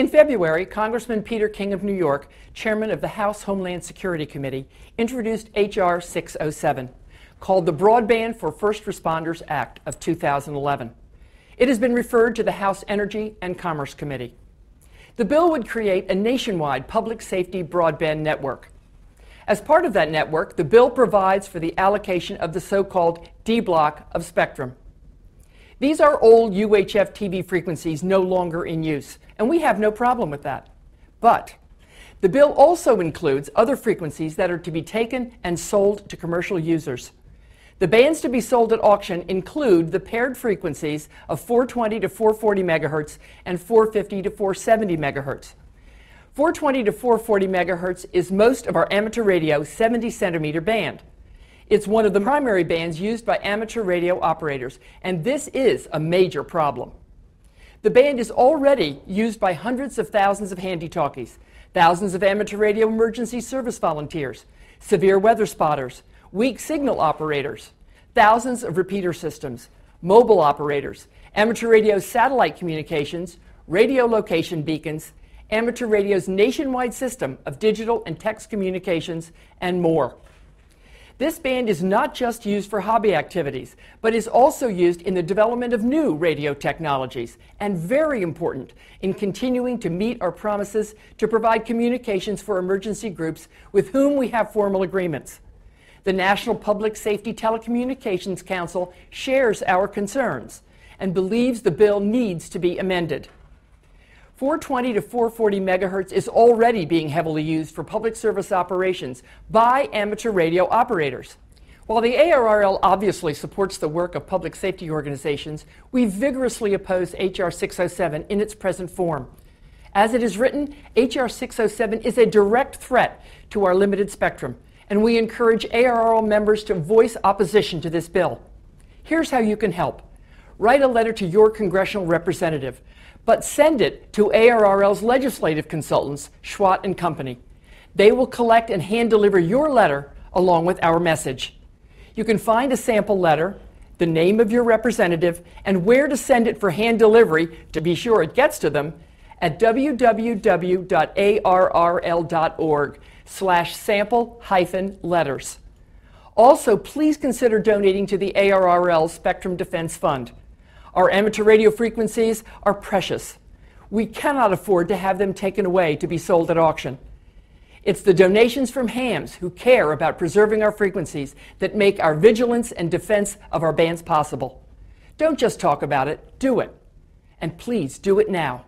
In February, Congressman Peter King of New York, chairman of the House Homeland Security Committee, introduced H.R. 607, called the Broadband for First Responders Act of 2011. It has been referred to the House Energy and Commerce Committee. The bill would create a nationwide public safety broadband network. As part of that network, the bill provides for the allocation of the so-called D-block of spectrum. These are old UHF TV frequencies no longer in use, and we have no problem with that. But the bill also includes other frequencies that are to be taken and sold to commercial users. The bands to be sold at auction include the paired frequencies of 420 to 440 megahertz and 450 to 470 megahertz. 420 to 440 megahertz is most of our amateur radio 70 centimeter band. It's one of the primary bands used by amateur radio operators, and this is a major problem. The band is already used by hundreds of thousands of handy-talkies, thousands of amateur radio emergency service volunteers, severe weather spotters, weak signal operators, thousands of repeater systems, mobile operators, amateur radio satellite communications, radio location beacons, amateur radio's nationwide system of digital and text communications, and more. This band is not just used for hobby activities, but is also used in the development of new radio technologies, and very important in continuing to meet our promises to provide communications for emergency groups with whom we have formal agreements. The National Public Safety Telecommunications Council shares our concerns and believes the bill needs to be amended. 420 to 440 megahertz is already being heavily used for public service operations by amateur radio operators. While the ARRL obviously supports the work of public safety organizations, we vigorously oppose H.R. 607 in its present form. As it is written, H.R. 607 is a direct threat to our limited spectrum, and we encourage ARRL members to voice opposition to this bill. Here's how you can help. Write a letter to your congressional representative, but send it to ARRL's legislative consultants, Schwatt and Company. They will collect and hand-deliver your letter along with our message. You can find a sample letter, the name of your representative, and where to send it for hand delivery to be sure it gets to them at www.arrl.org/sample-letters. Also, please consider donating to the ARRL Spectrum Defense Fund. Our amateur radio frequencies are precious. We cannot afford to have them taken away to be sold at auction. It's the donations from hams who care about preserving our frequencies that make our vigilance and defense of our bands possible. Don't just talk about it, do it. And please do it now.